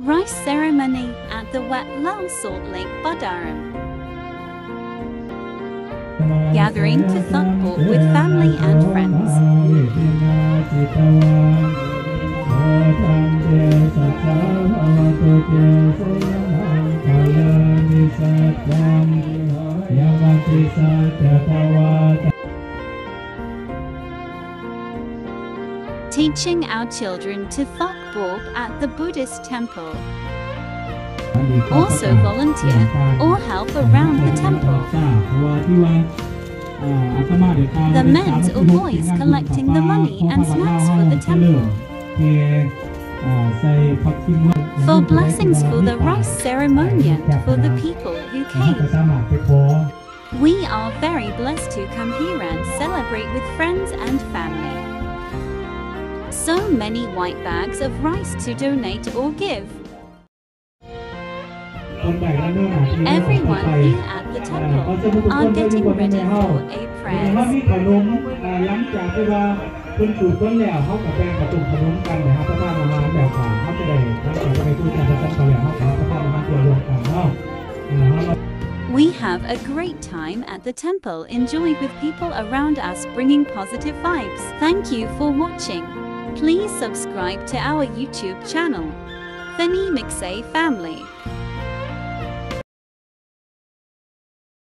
Rice ceremony at the Wat Lao Salt Lake Buddharam. Gathering to Thak-bob with family and friends. Teaching our children to Thak-bob at the Buddhist temple. Also volunteer or help around the temple. The men or boys collecting the money and snacks for the temple. For blessings for the rice ceremoniant for the people who came. We are very blessed to come here and celebrate with friends and family. So many white bags of rice to donate or give. Everyone here at the temple are getting ready for a prayer. We have a great time at the temple, enjoy with people around us, bringing positive vibes. Thank you for watching. Please subscribe to our YouTube channel, Thonemixay Family.